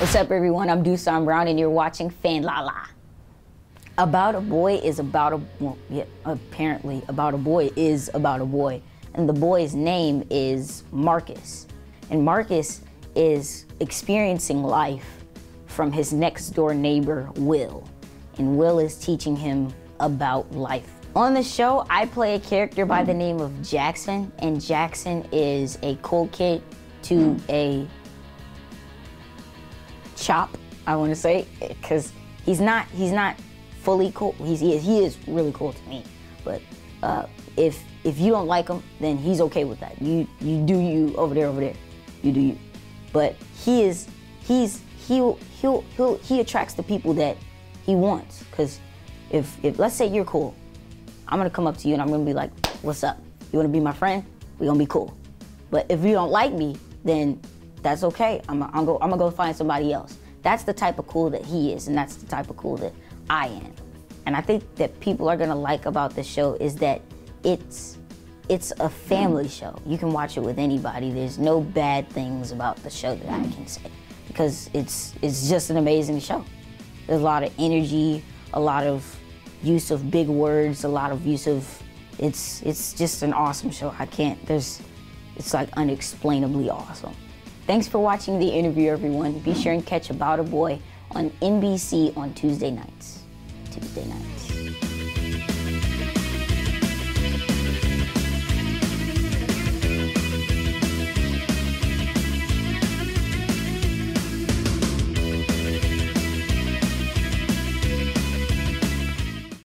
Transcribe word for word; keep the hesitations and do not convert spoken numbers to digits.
What's up, everyone? I'm Dusan Brown, and you're watching FanLala. About a Boy is about a well, yeah, apparently About a Boy is about a boy, and the boy's name is Marcus. And Marcus is experiencing life from his next door neighbor, Will. And Will is teaching him about life. On the show, I play a character by the name of Jackson, and Jackson is a cool kid to a chop, I want to say, because he's not he's not fully cool. He's, he is he is really cool to me, but uh, if if you don't like him, then he's okay with that. You you do you over there over there, you do you. But he is he's he'll he'll he'll he attracts the people that he wants. Because if if let's say you're cool, I'm gonna come up to you and I'm gonna be like, "What's up? You wanna be my friend? We're gonna be cool." But if you don't like me, then that's okay. I'm gonna I'm go, I'm gonna go find somebody else. That's the type of cool that he is, and that's the type of cool that I am. And I think that people are gonna like about this show is that it's it's a family show. You can watch it with anybody. There's no bad things about the show that I can say, because it's it's just an amazing show. There's a lot of energy, a lot of use of big words, a lot of use of it's it's just an awesome show. I can't there's it's like unexplainably awesome. Thanks for watching the interview, everyone. Be sure and catch About a Boy on N B C on Tuesday nights. Tuesday nights.